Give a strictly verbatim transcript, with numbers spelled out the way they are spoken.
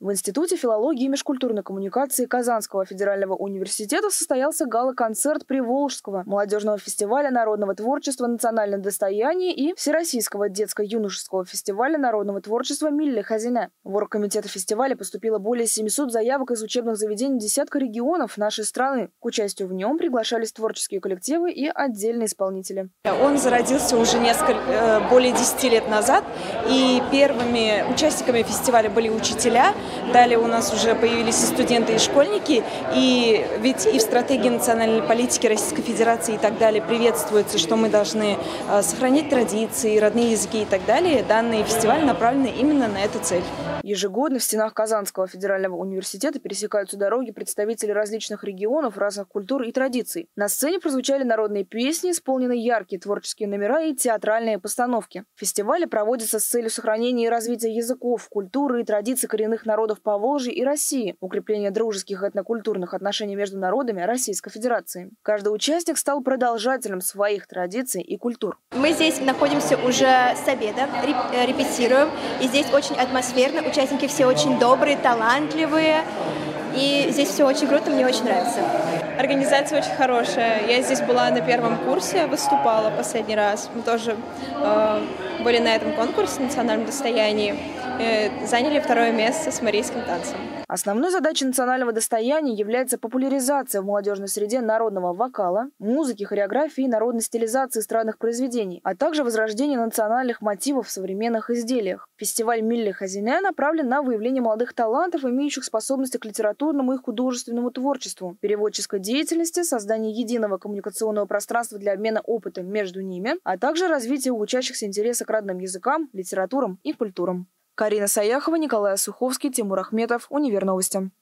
В Институте филологии и межкультурной коммуникации Казанского федерального университета состоялся гала-концерт Приволжского молодежного фестиваля народного творчества «Национальное достояние» и Всероссийского детско-юношеского фестиваля народного творчества «Милли Хазиня». В оргкомитеты фестиваля поступило более семисот заявок из учебных заведений десятка регионов нашей страны. К участию в нем приглашались творческие коллективы и отдельные исполнители. Он зародился уже несколько, более десяти лет назад, и первыми участниками фестиваля были учителя. Далее у нас уже появились и студенты, и школьники. И ведь и в стратегии национальной политики Российской Федерации и так далее приветствуется, что мы должны сохранять традиции, родные языки и так далее. Данный фестиваль направлен именно на эту цель. Ежегодно в стенах Казанского федерального университета пересекаются дороги представителей различных регионов, разных культур и традиций. На сцене прозвучали народные песни, исполнены яркие творческие номера и театральные постановки. Фестивали проводятся с целью сохранения и развития языков, культуры и традиций коренных народов Поволжья и России, укрепление дружеских этнокультурных отношений между народами Российской Федерации. Каждый участник стал продолжателем своих традиций и культур. Мы здесь находимся уже с обеда, репетируем, и здесь очень атмосферно, участники все очень добрые, талантливые, и здесь все очень круто, мне очень нравится. Организация очень хорошая. Я здесь была на первом курсе, выступала последний раз. Мы тоже э, были на этом конкурсе «Национальном достоянии». Заняли второе место с марийским танцем. Основной задачей национального достояния является популяризация в молодежной среде народного вокала, музыки, хореографии и народной стилизации эстрадных произведений, а также возрождение национальных мотивов в современных изделиях. Фестиваль «Милли Хазиня» направлен на выявление молодых талантов, имеющих способности к литературному и художественному творчеству, переводческой деятельности, созданию единого коммуникационного пространства для обмена опытом между ними, а также развитие у учащихся интереса к родным языкам, литературам и культурам. Карина Саяхова, Николай Суховский, Тимур Ахметов, Универ Новости.